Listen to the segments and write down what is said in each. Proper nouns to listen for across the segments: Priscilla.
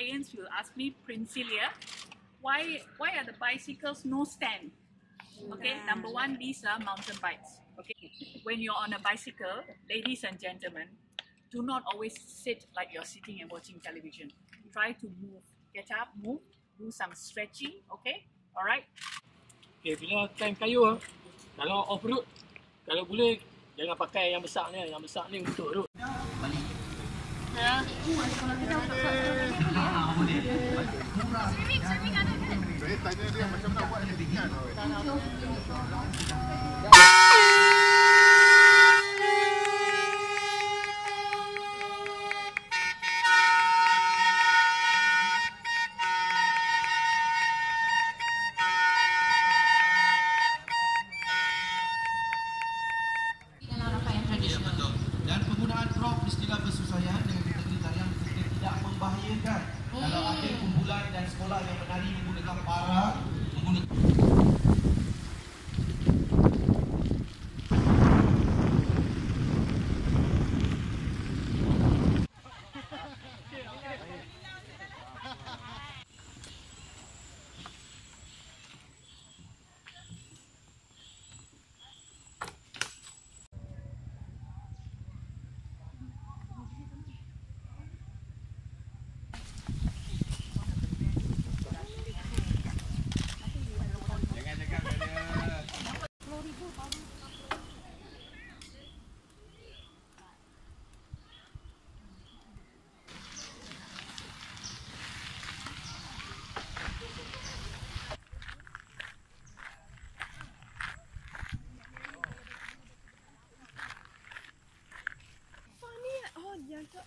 clients will ask me, Priscilla, why are the bicycles no stand? Okay, number one, these are mountain bikes. Okay, when you're on a bicycle, ladies and gentlemen, do not always sit like you're sitting and watching television. Try to move. Get up, move, do some stretching, okay? Alright? Okay, bila time kayu, kalau off-road, kalau boleh, jangan pakai yang besar ni. Yang besar ni untuk road. Balik. Ya. Kalau kita boleh. Swimming ada kan? Saya tanya dia macam mana buat dia kan?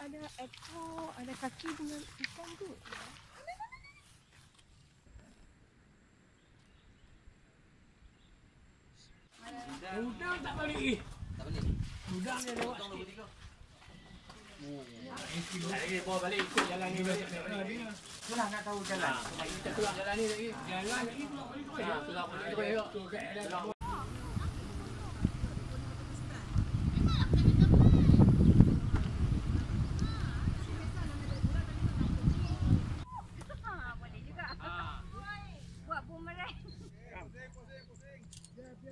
Ada ekor, ada kaki dengan ikan tu. Udang tak balik. Tak balik. Udang dia lewat. Tak lagi bawa balik ikut jalan ni. Itulah nak tahu jalan. Kita keluar jalan ni lagi. Jalan lagi keluar balik tu. Keluar balik tu. Keluar balik. Yes,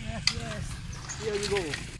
yes, yes. Here you go.